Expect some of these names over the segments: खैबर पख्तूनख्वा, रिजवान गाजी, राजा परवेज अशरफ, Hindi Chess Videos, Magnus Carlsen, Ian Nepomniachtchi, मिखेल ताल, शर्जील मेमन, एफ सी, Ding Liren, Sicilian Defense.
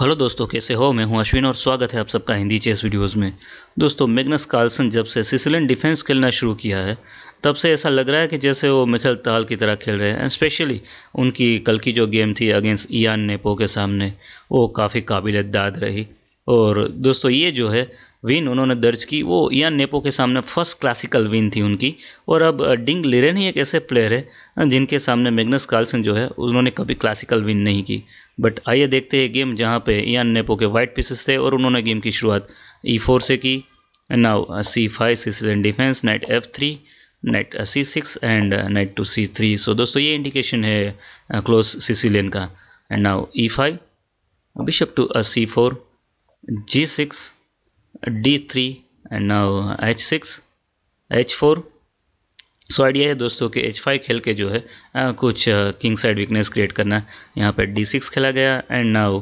Hello दोस्तों, कैसे हो? मैं हूं अश्विन और स्वागत है आप सबका हिंदी चेस वीडियोस में। दोस्तों, मैग्नस कार्लसन जब से सिसिलियन डिफेंस खेलना शुरू किया है तब से ऐसा लग रहा है कि जैसे वो मिखेल ताल की तरह खेल रहे हैं। स्पेशली उनकी कल की जो गेम थी अगेंस्ट इयान नेपो के सामने, वो काफ़ी काबिल-ए-दाद रही। और दोस्तों, ये जो है विन उन्होंने दर्ज की, वो इयान नेपो के सामने फर्स्ट क्लासिकल विन थी उनकी। और अब डिंग लिरेन ही एक ऐसे प्लेयर है जिनके सामने मैग्नस कार्लसन जो है उन्होंने कभी क्लासिकल विन नहीं की। बट आइए देखते हैं गेम जहां पे इयान नेपो के वाइट पीसेस थे और उन्होंने गेम की शुरुआत E4 से की। Now C5 Sicilian defence, knight F3, knight C6 and knight to C3। So दोस्तों, ये इंडिकेशन है क्लोज सिसिलियन का। And now E5, bishop to C4, G6, D3 and now H6, H4। So idea है दोस्तों कि H5 खेल के जो है कुछ किंग साइड वीकनेस क्रिएट करना है। यहाँ पे D6 खेला गया and now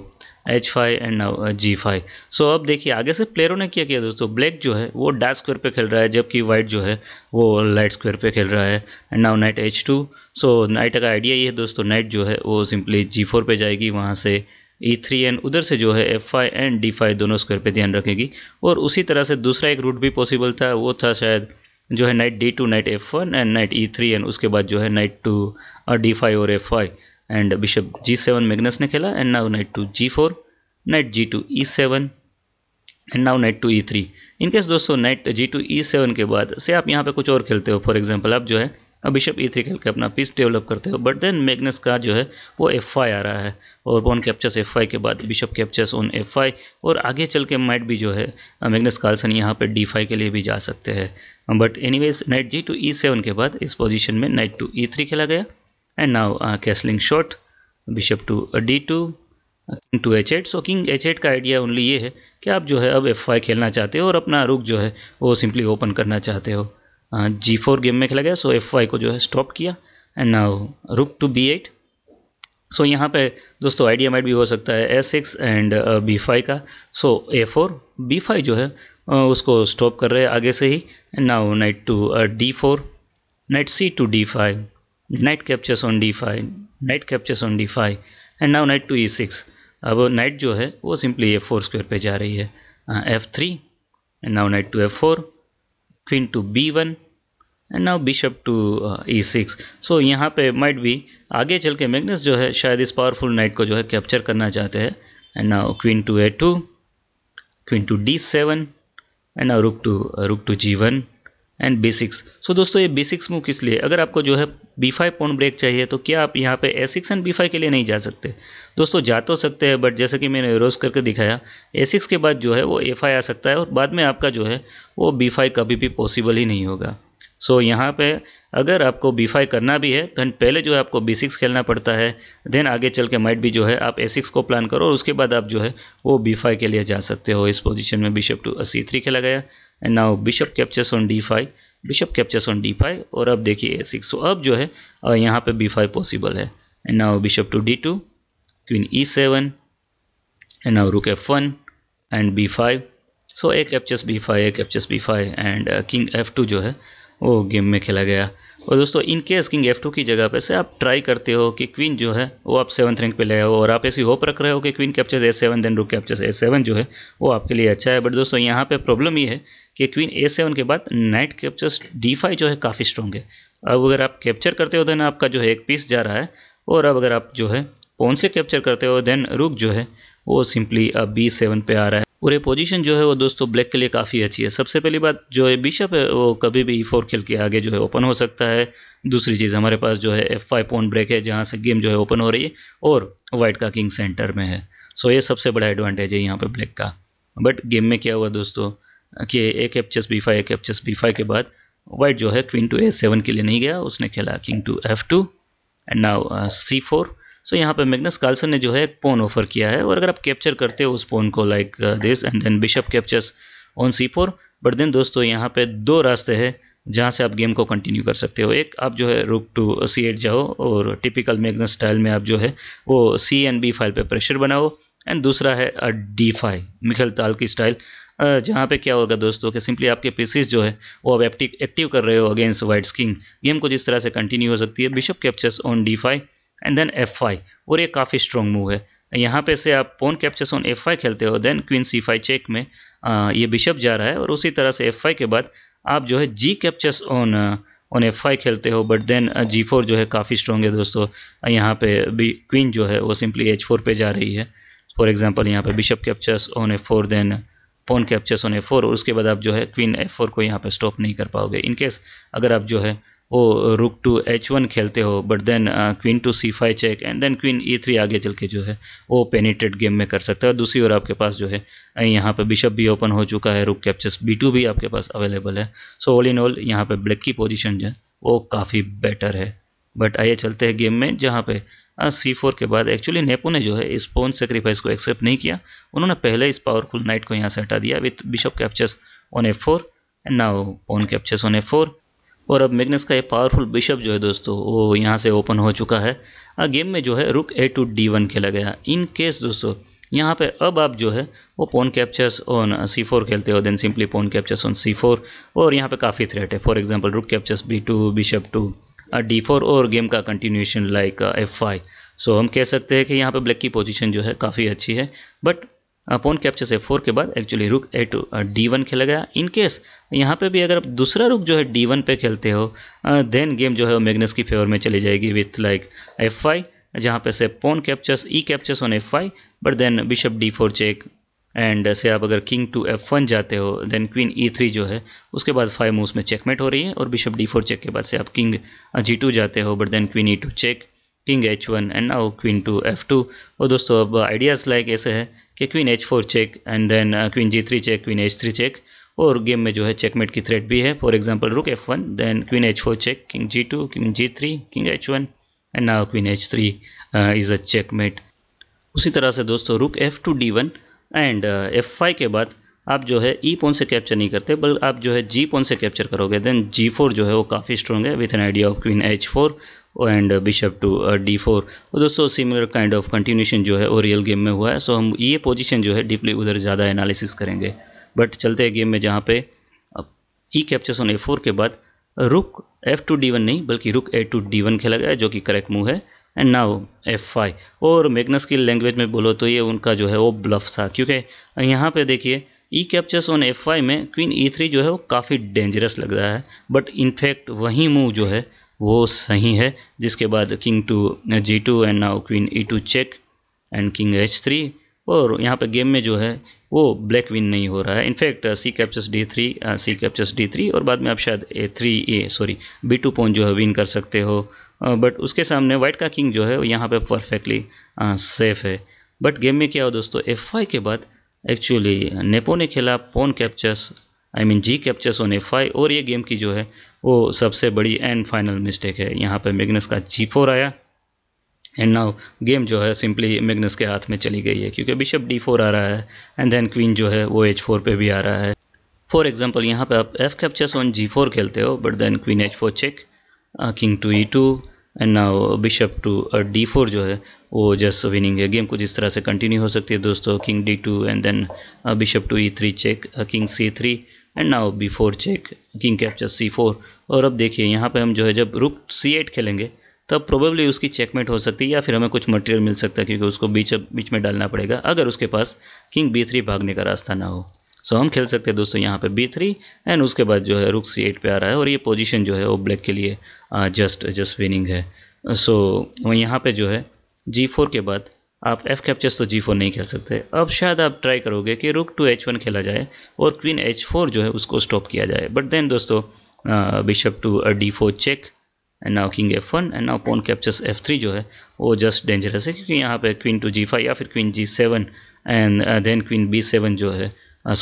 H5 and now G5। So अब देखिए आगे से प्लेयरों ने क्या किया दोस्तों। ब्लैक जो है वो डार्क स्क्वायर पे खेल रहा है जबकि वाइट जो है वो लाइट स्क्वायर पे खेल रहा है। And now knight H2। So knight का आइडिया ये है दोस्तों, नाइट जो है वो सिंपली G4 पे जाएगी, वहाँ से E3 एंड उधर से जो है F5 एंड D5 दोनों स्क्वायर पे ध्यान रखेगी। और उसी तरह से दूसरा एक रूट भी पॉसिबल था, वो था शायद जो है knight D2, knight F1 and knight E3 and उसके बाद जो है नाइट टू D5 और F5 and bishop G7 Magnus ने खेला। And now knight to G4, knight G2 E7 and now knight to E3। In case दोस्तों नाइट G2 E7 के बाद से आप यहाँ पे कुछ और खेलते हो, फॉर एग्जाम्पल आप जो है अब बिशप E3 खेल के अपना पीस डेवलप करते हो, बट देन मैग्नस का जो है वो F5 आ रहा है और पॉन कैप्चर्स F5 के बाद बिशप कैप्चर्स ऑन F5। और आगे चल के माइट भी जो है मैग्नस कार्लसन यहाँ पे D5 के लिए भी जा सकते हैं। But anyways night G2 E7 के बाद इस पोजीशन में नाइट टू E3 खेला गया। And now castling short, bishop to D2, king to H8। So king H8 का आइडिया ओनली ये है कि आप जो है अब F5 खेलना चाहते हो और अपना रुख जो है वो सिंपली ओपन करना चाहते हो। G4 गेम में खेला गया, सो F5 को जो है स्टॉप किया। And now rook to B8। So यहाँ पे दोस्तों आइडिया माइट भी हो सकता है A6 एंड B5 का। सो A4, B5 जो है उसको स्टॉप कर रहे हैं आगे से ही। And now knight to D4, knight C to D5, knight captures on D5, knight captures on D5 and now knight to E6। अब नाइट जो है वो सिंपली A4 स्क्वायर पे जा रही है। F3 and now knight to F4, queen to B1 and now bishop to E6। So यहाँ पे माइट भी आगे चल के मैग्नस जो है शायद इस पावरफुल नाइट को जो है कैप्चर करना चाहते हैं। And now queen to A2, queen to D7 and now rook to G1 and B6। So दोस्तों ये B6 मूव किस लिए? अगर आपको जो है B5 पॉन ब्रेक चाहिए तो क्या आप यहाँ पे A6 एंड B5 के लिए नहीं जा सकते? दोस्तों जा तो सकते हैं, बट जैसे कि मैंने रोज करके दिखाया A6 के बाद जो है वो A5 आ सकता है और बाद में आपका जो है वो B5 कभी भी पॉसिबल ही नहीं होगा। सो यहाँ पे अगर आपको B5 करना भी है तो पहले जो है आपको B6 खेलना पड़ता है, देन आगे चल के माइट भी जो है आप A6 को प्लान करो और उसके बाद आप जो है वो B5 के लिए जा सकते हो। इस पोजीशन में बिशप टू C3 खेला गया। And now bishop captures on D5, bishop captures on D5 और अब देखिए A6। सो अब जो है यहाँ पे B5 पॉसिबल है। And now bishop to D2, queen E7 and now rook F1 and B5। So A captures B5, A captures B5 and king F2 जो है वो गेम में खेला गया। और दोस्तों इन केस किंग F2 की जगह पे से आप ट्राई करते हो कि क्वीन जो है वो आप 7th रैंक पे ले आओ और आप ऐसी होप रख रहे हो कि queen captures A7 then rook captures A7 जो है वो आपके लिए अच्छा है। बट दोस्तों यहाँ पे प्रॉब्लम ये है कि क्वीन A7 के बाद नाइट कैप्चर्स D5 जो है काफ़ी स्ट्रॉन्ग है। अब अगर आप कैप्चर करते हो देन आपका जो है एक पीस जा रहा है और अब अगर आप जो है पॉन से कैप्चर करते हो देन रुक जो है वो सिंपली अब B7 पे आ रहा है। और ये पोजीशन जो है वो दोस्तों ब्लैक के लिए काफ़ी अच्छी है। सबसे पहली बात जो है बिशप है वो कभी भी E4 खेल के आगे जो है ओपन हो सकता है। दूसरी चीज़ हमारे पास जो है F5 पॉन ब्रेक है जहाँ से गेम जो है ओपन हो रही है और वाइट का किंग सेंटर में है। सो ये सबसे बड़ा एडवांटेज है यहाँ पे ब्लैक का। बट गेम में क्या हुआ दोस्तों कि एक कैप्चर्स B5, एक कैप्चर्स B5 के बाद वाइट जो है क्वीन टू A7 के लिए नहीं गया, उसने खेला king to F2 and now C4। So यहाँ पे मैग्नस कार्लसन ने जो है एक पोन ऑफर किया है और अगर आप कैप्चर करते हो उस पोन को like this and then bishop captures on C4। But then दोस्तों यहाँ पे दो रास्ते हैं जहाँ से आप गेम को कंटिन्यू कर सकते हो। एक आप जो है रुक टू C8 जाओ और टिपिकल मैग्नस स्टाइल में आप जो है वो C एंड B फाइल पे प्रेशर बनाओ। एंड दूसरा है D5 मिखेल ताल की स्टाइल, जहाँ पे क्या होगा दोस्तों कि सिंपली आपके पीसीस जो है वो आप एक्टिव कर रहे हो अगेंस्ट वाइट किंग। गेम को जिस तरह से कंटिन्यू हो सकती है bishop captures on D5 and then F5 और ये काफ़ी स्ट्रॉन्ग मूव है। यहाँ पे से आप पॉन कैप्चर्स ऑन f5 खेलते हो, देन क्वीन c5 चेक में ये बिशप जा रहा है, और उसी तरह से f5 के बाद आप जो है जी कैप्चर्स ऑन f5 खेलते हो, बट देन g4 जो है काफ़ी स्ट्रॉन्ग है दोस्तों। यहाँ पे भी क्वीन जो है वो सिंपली h4 पे जा रही है। फॉर एग्जांपल यहाँ पे bishop captures on f4, then pawn captures on f4, और उसके बाद आप जो है क्वीन f4 को यहाँ पे स्टॉप नहीं कर पाओगे। इनकेस अगर आप जो है वो रुक टू h1 खेलते हो, but then queen to c5 check and then queen e3 आगे चल के जो है वो पेनिट्रेट गेम में कर सकता है। दूसरी ओर आपके पास जो है यहाँ पे बिशप भी ओपन हो चुका है, रुक कैप्चर्स b2 भी आपके पास अवेलेबल है। सो ऑल इन ऑल यहाँ पे ब्लैक की पोजीशन जो है वो काफ़ी बेटर है। बट आइए चलते हैं गेम में, जहाँ पे c4 के बाद एक्चुअली नेपो ने जो है इस पॉन सेक्रीफाइस को एक्सेप्ट नहीं किया, उन्होंने पहले इस पावरफुल नाइट को यहाँ से हटा दिया with bishop captures on f4 and now pawn captures on f4। और अब मैग्नस का ये पावरफुल बिशप जो है दोस्तों वो यहाँ से ओपन हो चुका है। गेम में जो है रुक a2 d1 खेला गया। इन केस दोस्तों यहाँ पे अब आप जो है वो पॉन कैप्चर्स ऑन c4 खेलते हो, then simply pawn captures on c4, और यहाँ पे काफ़ी थ्रेट है। For example rook captures b2, bishop 2, d4, और गेम का कंटिन्यूएशन लाइक f5। सो हम कह सकते हैं कि यहाँ पे ब्लैक की पोजीशन जो है काफ़ी अच्छी है। बट पॉन कैप्चर्स f4 के बाद एक्चुअली रुक a2 d1 खेला गया। इन केस यहाँ पे भी अगर आप दूसरा रुक जो है d1 पे खेलते हो, देन गेम जो है मैग्नस की फेवर में चली जाएगी विथ लाइक f5, जहाँ पे से pawn captures E captures on f5, but then bishop d4 check and से आप अगर किंग टू f1 जाते हो, देन क्वीन e3 जो है उसके बाद 5 मूव्स में चेकमेट हो रही है, और बिशप d4 चेक के बाद से आप किंग g2 जाते हो, but then queen e2 check, king h1 and now queen to f2। और दोस्तों अब आइडियाज़ लाइक ऐसे है कि queen h4 check and then queen g3 check, queen h3 check, और गेम में जो है चेकमेट की थ्रेट भी है। For example rook f1, then queen h4 check, king g2, king g3, king h1 and now queen h3 is a checkmate. उसी तरह से दोस्तों रुक f2 d1 एंड f5 के बाद आप जो है ई पॉन से कैप्चर नहीं करते, बल्कि आप जो है जी पॉन से कैप्चर करोगे। देन g4 जो है वो काफ़ी स्ट्रॉन्ग है with an idea of queen h4 and bishop to d4। और दोस्तों सिमिलर काइंड ऑफ कंटिन्यूशन जो है वो रियल गेम में हुआ है। सो हम ये पोजीशन जो है डीपली उधर ज़्यादा एनालिसिस करेंगे। बट चलते हैं गेम में, जहाँ पे ई कैप्चर्स ऑन f4 के बाद रुक f2 d1 नहीं बल्कि रुक a2 d1 खेला गया, जो कि करेक्ट मूव है, एंड नाउ f5। और मैग्नस की लैंग्वेज में बोलो तो ये उनका जो है वो ब्लफ था, क्योंकि यहाँ पे देखिए ई कैप्चर्स ऑन f5 में क्वीन e3 जो है वो काफ़ी डेंजरस लग रहा है, बट इनफैक्ट वही मूव जो है वो सही है, जिसके बाद king to g2 and now queen e2 check and king h3, और यहाँ पे गेम में जो है वो ब्लैक विन नहीं हो रहा है। इनफैक्ट c कैप्चर्स d3 और बाद में आप शायद b2 पॉन जो है विन कर सकते हो, बट उसके सामने वाइट का किंग जो है वो यहाँ पे परफेक्टली सेफ है। बट गेम में क्या हो दोस्तों, f5 के बाद एक्चुअली नेपो ने खेला pawn captures G captures on f5, और ये गेम की जो है वो सबसे बड़ी एंड फाइनल मिस्टेक है। यहाँ पे मैग्नस का g4 आया एंड नाउ गेम जो है सिंपली मैग्नस के हाथ में चली गई है, क्योंकि बिशप d4 आ रहा है एंड देन क्वीन जो है वो h4 पे भी आ रहा है। फॉर एग्जांपल यहाँ पे आप f कैप्चर्स ऑन g4 खेलते हो, but then queen h4 check, king to e2 and now bishop to d4 जो है वो जस्ट विनिंग है। गेम कुछ इस तरह से कंटिन्यू हो सकती है दोस्तों, king d2 and then bishop to e3 check, king c3 and now b4 check, king captures c4। और अब देखिए यहाँ पे हम जो है जब रुक c8 खेलेंगे तब प्रोबेबली उसकी चेकमेट हो सकती है, या फिर हमें कुछ मटेरियल मिल सकता है, क्योंकि उसको बीच में डालना पड़ेगा, अगर उसके पास किंग b3 भागने का रास्ता ना हो। सो हम खेल सकते हैं दोस्तों यहाँ पे b3 एंड उसके बाद जो है रुक c8 पे आ रहा है, और ये पोजीशन जो है वो ब्लैक के लिए जस्ट विनिंग है। सो यहाँ पे जो है g4 के बाद आप f कैप्चर्स तो g4 नहीं खेल सकते। अब शायद आप ट्राई करोगे कि रुक टू h1 खेला जाए और क्वीन h4 जो है उसको स्टॉप किया जाए, बट देन दोस्तों bishop to d4 check and now king f1 and now pawn captures f3 जो है वो जस्ट डेंजरस है, क्योंकि यहाँ पे क्वीन टू g5 या फिर queen g7 and then queen b7 जो है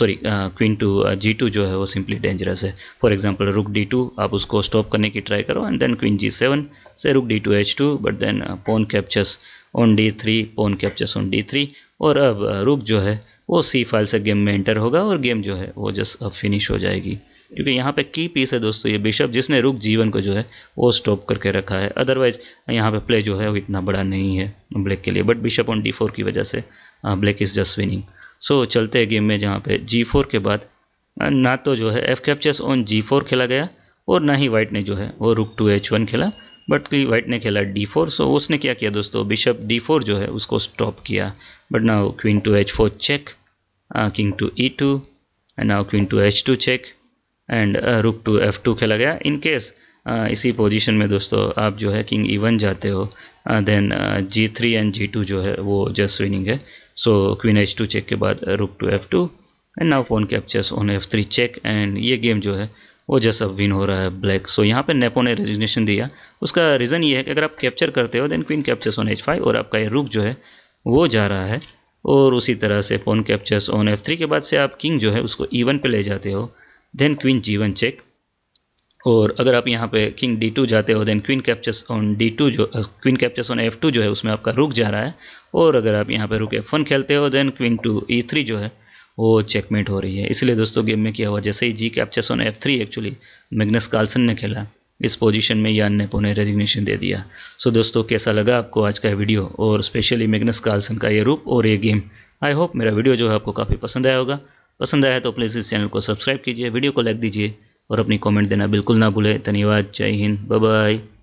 क्वीन टू g2 जो है वो सिंपली डेंजरस है। फॉर एग्जांपल रुक d2 आप उसको स्टॉप करने की ट्राई करो एंड देन क्वीन g7 से rook d2 h2, but then pawn captures on d3, pawn captures on d3, और अब रुक जो है वो c5 से गेम में एंटर होगा और गेम जो है वो जस्ट फिनिश हो जाएगी, क्योंकि यहाँ पे की पीस है दोस्तों ये बिशप, जिसने रुक g1 को जो है वो स्टॉप करके रखा है। अदरवाइज यहाँ पे प्ले जो है वो इतना बड़ा नहीं है ब्लैक के लिए, बट बिशप ऑन d4 की वजह से black is just winning. So चलते हैं गेम में, जहाँ पे g4 के बाद ना तो जो है f कैप्चर्स ऑन g4 खेला गया, और ना ही वाइट ने जो है वो रुक टू h1 खेला, बट कि वाइट ने खेला d4, सो उसने क्या किया दोस्तों, बिशप d4 जो है उसको स्टॉप किया. But now queen to h4 check, king to e2 and now queen to h2 check and rook to f2 खेला गया. इन केस इसी पोजीशन में दोस्तों आप जो है किंग e1 जाते हो, देन g3 एंड g2 जो है वो जस्ट विनिंग है. सो क्वीन h2 चेक के बाद rook to f2 and now pawn captures on f3 check and ये गेम जो है वो जैसा विन हो रहा है ब्लैक. सो यहाँ पे नेपो ने रेजिग्नेशन दिया. उसका रीज़न ये है कि अगर आप कैप्चर करते हो then queen captures on h5 और आपका ये रुक जो है वो जा रहा है, और उसी तरह से पॉन कैप्चर्स ऑन f3 के बाद से आप किंग जो है उसको e1 पे ले जाते हो, देन क्वीन g1 चेक. और अगर आप यहाँ पे किंग d2 जाते हो then queen captures on d2 जो क्वीन कैप्चर्स ऑन f2 जो है उसमें आपका रुक जा रहा है, और अगर आप यहाँ पे रुक f1 खेलते हो देन क्वीन टू e3 जो है वो चेकमेट हो रही है. इसलिए दोस्तों गेम में क्या हुआ, जैसे ही जी captures on f3 actually Magnus Carlsen ने खेला, इस पोजीशन में यान नेपो ने रेजिग्नेशन दे दिया. सो दोस्तों कैसा लगा आपको आज का वीडियो और स्पेशली मैग्नस कार्लसन का ये रूप और ये गेम. आई होप मेरा वीडियो जो है आपको काफ़ी पसंद आया होगा. पसंद आया तो प्लीज़ इस चैनल को सब्सक्राइब कीजिए, वीडियो को लाइक दीजिए और अपनी कॉमेंट देना बिल्कुल ना भूलें. धन्यवाद. जय हिंद. Bye bye.